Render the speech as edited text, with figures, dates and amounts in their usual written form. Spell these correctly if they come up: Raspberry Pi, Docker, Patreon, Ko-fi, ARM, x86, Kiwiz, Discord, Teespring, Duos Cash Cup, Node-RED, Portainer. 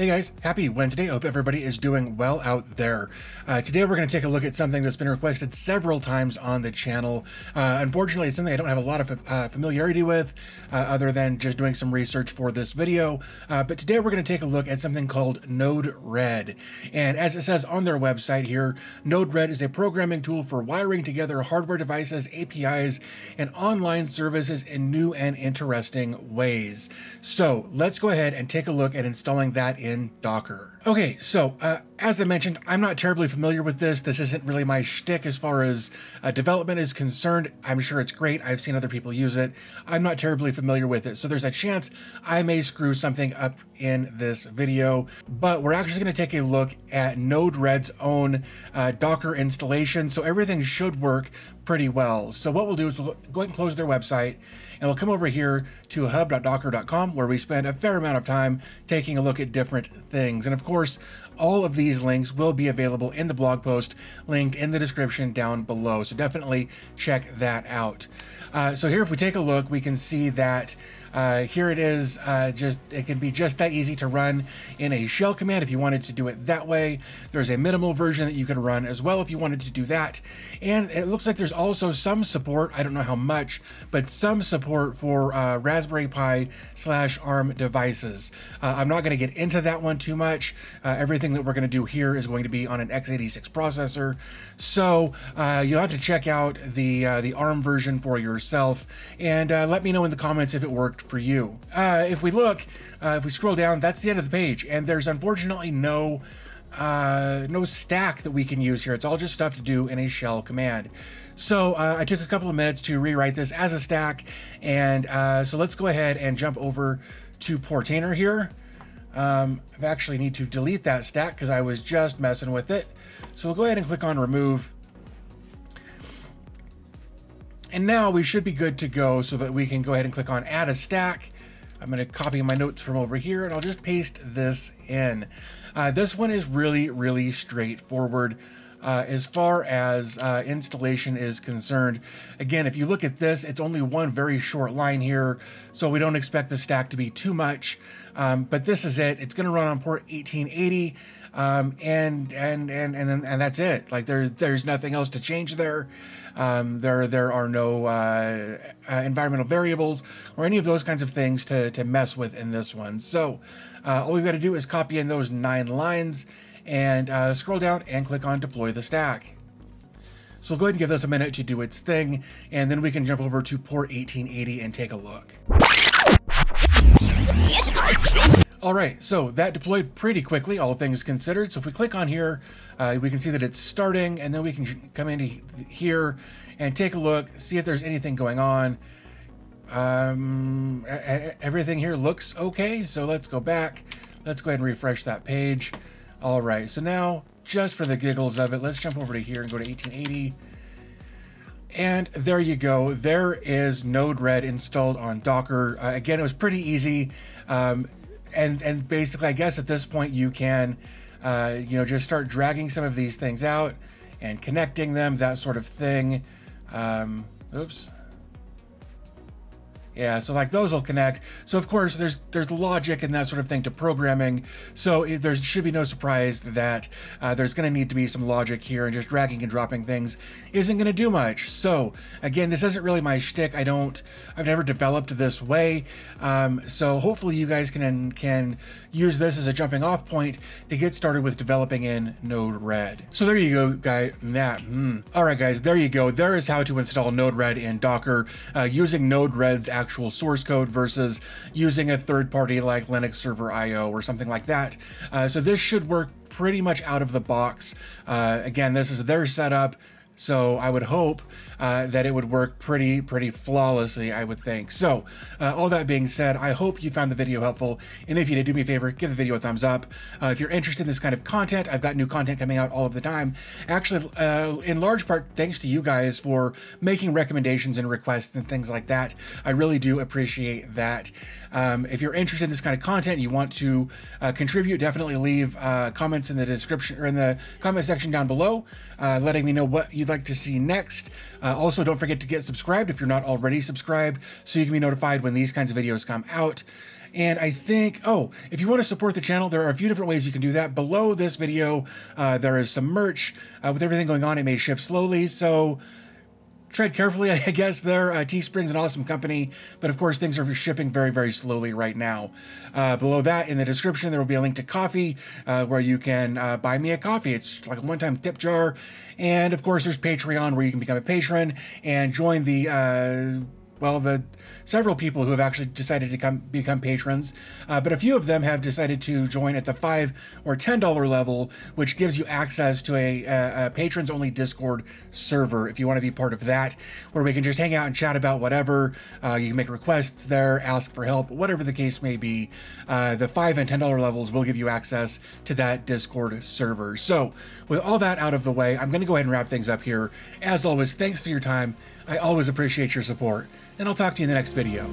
Hey guys, happy Wednesday. Hope everybody is doing well out there. Today we're going to take a look at something that's been requested several times on the channel. Unfortunately, it's something I don't have a lot of familiarity with other than just doing some research for this video. But today we're going to take a look at something called Node-RED. And as it says on their website here, Node-RED is a programming tool for wiring together hardware devices, APIs, and online services in new and interesting ways. So let's go ahead and take a look at installing that in Docker. Okay, so as I mentioned, I'm not terribly familiar with this. This isn't really my shtick as far as development is concerned. I'm sure it's great. I've seen other people use it. I'm not terribly familiar with it. So there's a chance I may screw something up in this video, but we're actually going to take a look at Node-RED's own Docker installation. So everything should work pretty well. So what we'll do is we'll go ahead and close their website and we'll come over here to hub.docker.com, where we spend a fair amount of time taking a look at different things. And of course, all of these links will be available in the blog post linked in the description down below. So definitely check that out. So here, if we take a look, we can see that here it is. It can be just that easy to run in a shell command if you wanted to do it that way. There's a minimal version that you could run as well if you wanted to do that. And it looks like there's also some support, I don't know how much, but some support for Raspberry Pi / ARM devices. I'm not going to get into that one too much. Everything that we're going to do here is going to be on an x86 processor. So you'll have to check out the ARM version for yourself, and let me know in the comments if it worked for you. If we look, if we scroll down, that's the end of the page, and there's unfortunately no stack that we can use here. It's all just stuff to do in a shell command. So I took a couple of minutes to rewrite this as a stack, and so let's go ahead and jump over to Portainer here. I actually need to delete that stack because I was just messing with it. So we'll go ahead and click on remove. And now we should be good to go so that we can go ahead and click on add a stack. I'm going to copy my notes from over here and I'll just paste this in. This one is really, really straightforward as far as installation is concerned. Again, if you look at this, it's only one very short line here, so we don't expect the stack to be too much. But this is it. It's going to run on port 1880. And that's it. Like there's nothing else to change there. There are no environmental variables or any of those kinds of things to mess with in this one. So all we've got to do is copy in those 9 lines and scroll down and click on deploy the stack. So we'll go ahead and give this a minute to do its thing, and then we can jump over to port 1880 and take a look. All right, so that deployed pretty quickly, all things considered. So if we click on here, we can see that it's starting, and then we can come into here and take a look, see if there's anything going on. Everything here looks okay, so let's go back. Let's go ahead and refresh that page. All right, so now, just for the giggles of it, let's jump over to here and go to 1880. And there you go. There is Node-RED installed on Docker. Again, it was pretty easy. And basically, I guess at this point you can, you know, just start dragging some of these things out and connecting them, that sort of thing. Oops. Yeah, so like those will connect. So of course there's logic and that sort of thing to programming. So there should be no surprise that there's going to need to be some logic here, and just dragging and dropping things isn't going to do much. So again, this isn't really my shtick. I've never developed this way. So hopefully you guys can use this as a jumping off point to get started with developing in Node-RED. So there you go, guys. All right, guys, there you go. There is how to install Node-RED in Docker using Node-RED's actual source code versus using a third party like Linux server IO or something like that. So this should work pretty much out of the box. Again, this is their setup, so I would hope that it would work pretty flawlessly, I would think. So all that being said, I hope you found the video helpful. And if you did, do me a favor, give the video a thumbs up. If you're interested in this kind of content, I've got new content coming out all of the time. Actually, in large part, thanks to you guys for making recommendations and requests and things like that. I really do appreciate that. If you're interested in this kind of content, you want to contribute, definitely leave comments in the description or in the comment section down below, letting me know what you'd like to see next. Also, don't forget to get subscribed if you're not already subscribed, so you can be notified when these kinds of videos come out. And I think, oh, if you want to support the channel, there are a few different ways you can do that. Below this video, there is some merch. With everything going on, it may ship slowly, so tread carefully, I guess, there. Teespring's an awesome company, but of course things are shipping very, very slowly right now. Below that, in the description, there will be a link to Ko-fi, where you can buy me a coffee. It's like a one-time tip jar. And of course, there's Patreon, where you can become a patron and join the well, the several people who have actually decided to become patrons, but a few of them have decided to join at the $5 or $10 level, which gives you access to a patrons-only Discord server if you want to be part of that, where we can just hang out and chat about whatever. You can make requests there, ask for help, whatever the case may be. The $5 and $10 levels will give you access to that Discord server. So with all that out of the way, I'm going to go ahead and wrap things up here. As always, thanks for your time. I always appreciate your support, and I'll talk to you in the next video.